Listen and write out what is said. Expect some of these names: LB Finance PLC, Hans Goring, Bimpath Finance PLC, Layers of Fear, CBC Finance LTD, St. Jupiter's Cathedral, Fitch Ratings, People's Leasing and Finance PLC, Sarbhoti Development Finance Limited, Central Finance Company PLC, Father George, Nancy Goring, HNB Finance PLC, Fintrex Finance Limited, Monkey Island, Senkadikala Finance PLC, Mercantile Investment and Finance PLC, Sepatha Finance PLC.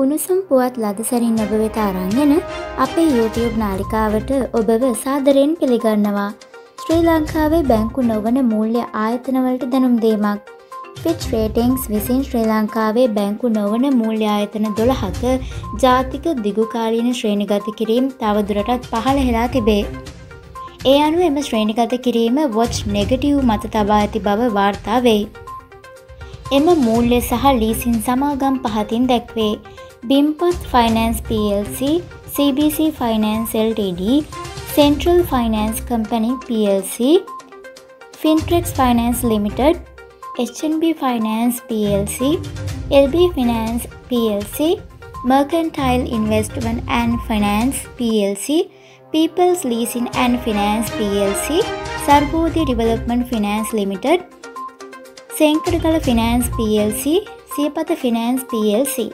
උණුසුම් පුවත් ලද සැරින් ඔබ වෙත අරන් එන අපේ YouTube නාලිකාවට ඔබව සාදරයෙන් පිළිගන්නවා. ශ්‍රී ලංකාවේ බැංකු නොවන මූල්‍ය ආයතන වලට දැනුම් දීමක්. Fitch Ratings විසින් ශ්‍රී ලංකාවේ බැංකු නොවන මූල්‍ය ආයතන 12ක ජාතික දිගුකාලීන ශ්‍රේණිගත කිරීම තවදුරටත් පහළ වෙලා තිබේ. ඒ අනුව එම ශ්‍රේණිගත කිරීම Watch Negative මත තබා ඇති බව වාර්තා වේ. එම මූල්‍ය සහ ලීසින් සමාගම් පහතින් දැක්වේ. Bimpath Finance PLC, CBC Finance LTD, Central Finance Company PLC, Fintrex Finance Limited, HNB Finance PLC, LB Finance PLC, Mercantile Investment and Finance PLC, People's Leasing and Finance PLC, Sarbhoti Development Finance Limited, Senkadikala Finance PLC, Sepatha Finance PLC.